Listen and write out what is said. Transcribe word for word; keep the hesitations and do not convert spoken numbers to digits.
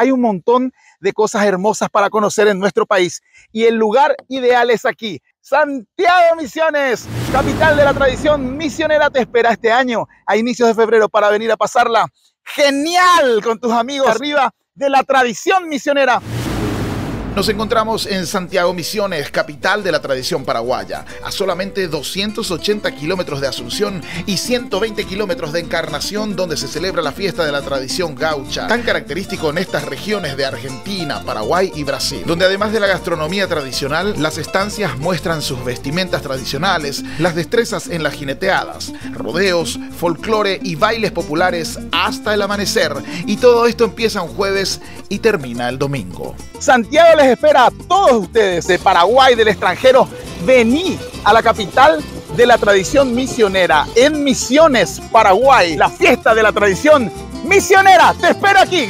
Hay un montón de cosas hermosas para conocer en nuestro país y el lugar ideal es aquí. Santiago Misiones, capital de la tradición misionera, te espera este año a inicios de febrero para venir a pasarla genial con tus amigos arriba de la tradición misionera. Nos encontramos en Santiago Misiones, capital de la tradición paraguaya, a solamente doscientos ochenta kilómetros de Asunción y ciento veinte kilómetros de Encarnación, donde se celebra la fiesta de la tradición gaucha, tan característico en estas regiones de Argentina, Paraguay y Brasil, donde además de la gastronomía tradicional, las estancias muestran sus vestimentas tradicionales, las destrezas en las jineteadas, rodeos, folclore y bailes populares hasta el amanecer. Y todo esto empieza un jueves y termina el domingo. Santiago les espera a todos ustedes de Paraguay, del extranjero. Vení a la capital de la tradición misionera, en Misiones, Paraguay. La fiesta de la tradición misionera te espera aquí.